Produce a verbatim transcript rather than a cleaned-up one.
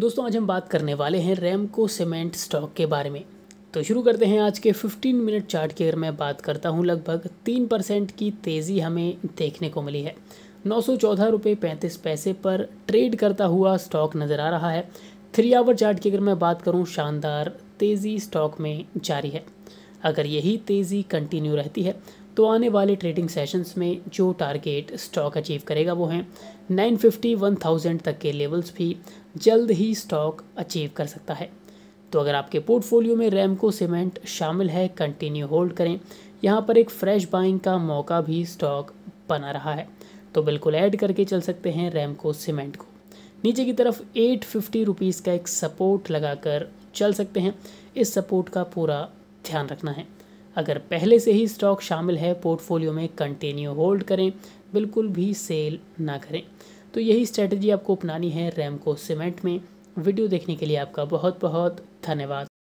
दोस्तों आज हम बात करने वाले हैं रैमको सीमेंट स्टॉक के बारे में। तो शुरू करते हैं आज के पंद्रह मिनट चार्ट की। अगर मैं बात करता हूं लगभग तीन परसेंट की तेज़ी हमें देखने को मिली है। नौ सौ चौदह रुपये पैंतीस पैसे पर ट्रेड करता हुआ स्टॉक नज़र आ रहा है। थ्री आवर चार्ट की अगर मैं बात करूं, शानदार तेज़ी स्टॉक में जारी है। अगर यही तेज़ी कंटिन्यू रहती है तो आने वाले ट्रेडिंग सेशंस में जो टारगेट स्टॉक अचीव करेगा वो हैं नौ सौ पचास, एक हज़ार तक के लेवल्स भी जल्द ही स्टॉक अचीव कर सकता है। तो अगर आपके पोर्टफोलियो में रैमको सीमेंट शामिल है, कंटिन्यू होल्ड करें। यहाँ पर एक फ्रेश बाइंग का मौका भी स्टॉक बना रहा है, तो बिल्कुल ऐड करके चल सकते हैं रैमको सीमेंट को। नीचे की तरफ एट फिफ्टी रुपीज़ का एक सपोर्ट लगाकर चल सकते हैं। इस सपोर्ट का पूरा ध्यान रखना है। अगर पहले से ही स्टॉक शामिल है पोर्टफोलियो में, कंटिन्यू होल्ड करें, बिल्कुल भी सेल ना करें। तो यही स्ट्रेटजी आपको अपनानी है रैमको सीमेंट में। वीडियो देखने के लिए आपका बहुत बहुत धन्यवाद।